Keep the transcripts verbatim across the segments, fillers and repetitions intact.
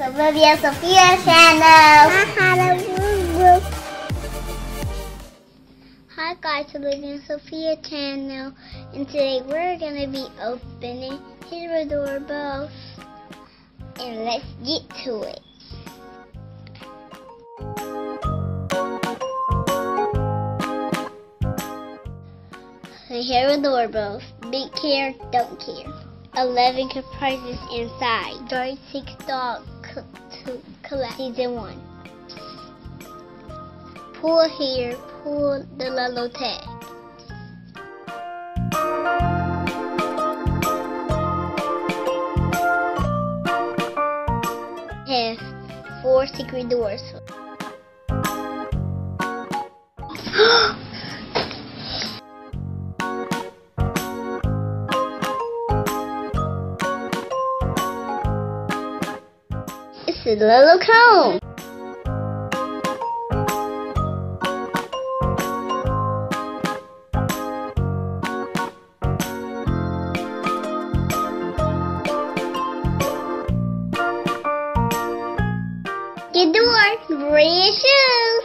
to Olivia and Sophia channel. Hi guys, Olivia and Sophia channel, and today we're gonna be opening Hairdorables, and let's get to it. The Hairdorables, big care, don't care. eleven surprises inside. thirty-six dolls to collect. Season one. Pull hair, pull the Lolo tag. Has four secret doors. The little comb. Good door, red shoes.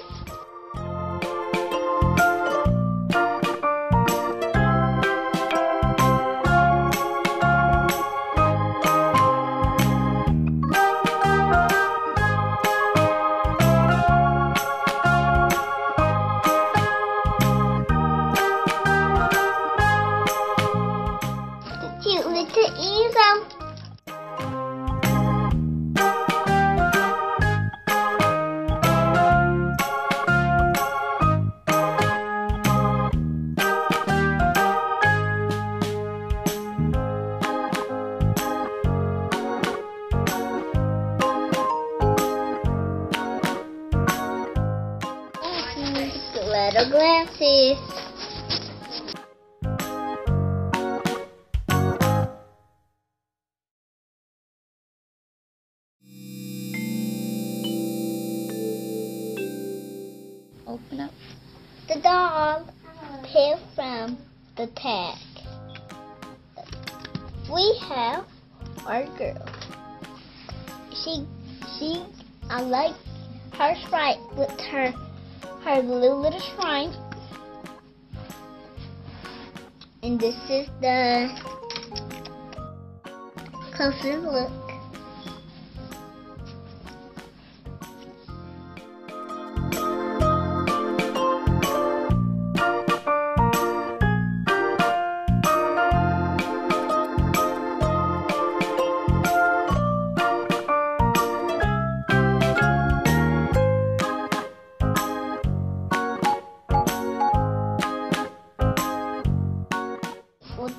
Little glasses. Open up. The doll peeled from the tag. We have our girl. She, she, I like her sprite with her. Her blue little shrine, and this is the closest look.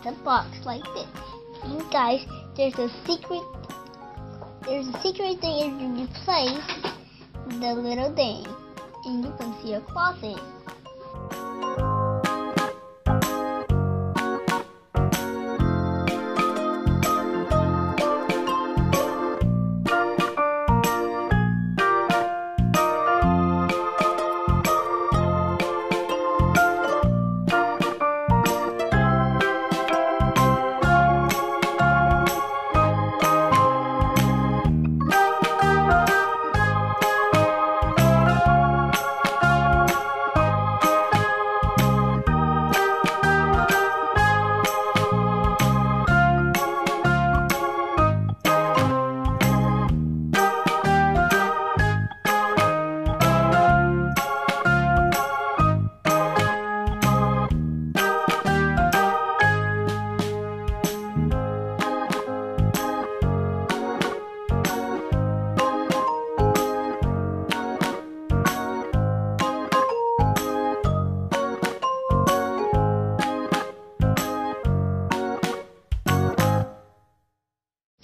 The box like this, and guys, there's a secret there's a secret thing. You, you place the little thing and you can see a closet.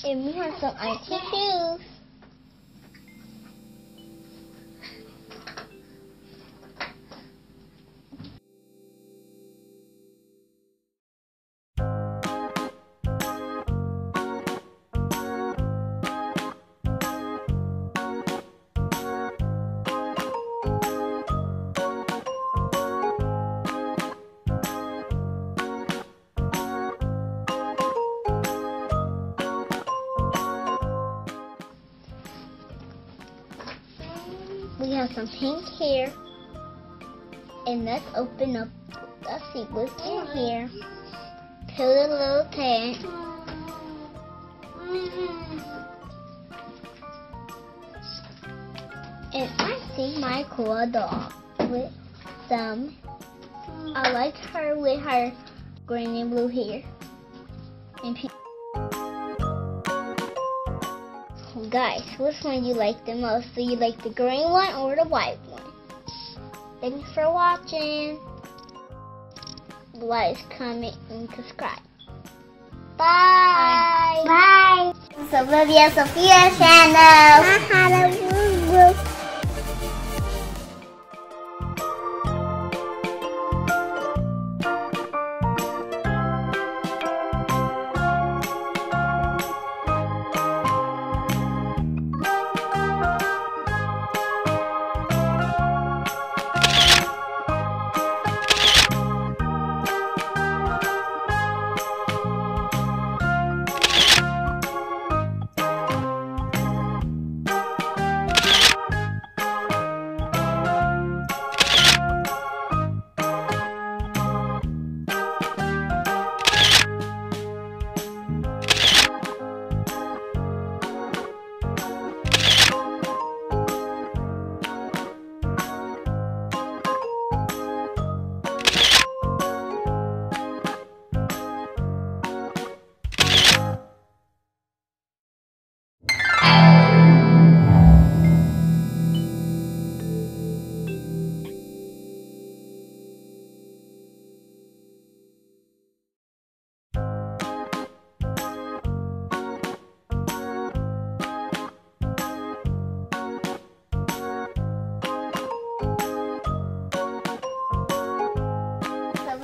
And we have some ice shoes. We have some pink here. And let's open up, let's see what's in here. Peel the little tag. And I see my cool doll with some. I like her with her green and blue hair. And pink. Guys, which one you like the most? Do you like the green one or the white one? Thanks for watching. Like, comment, and subscribe. Bye. Bye. It's Olivia and Sophia channel. I love you.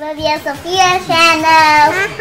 Olivia and Sophia channel.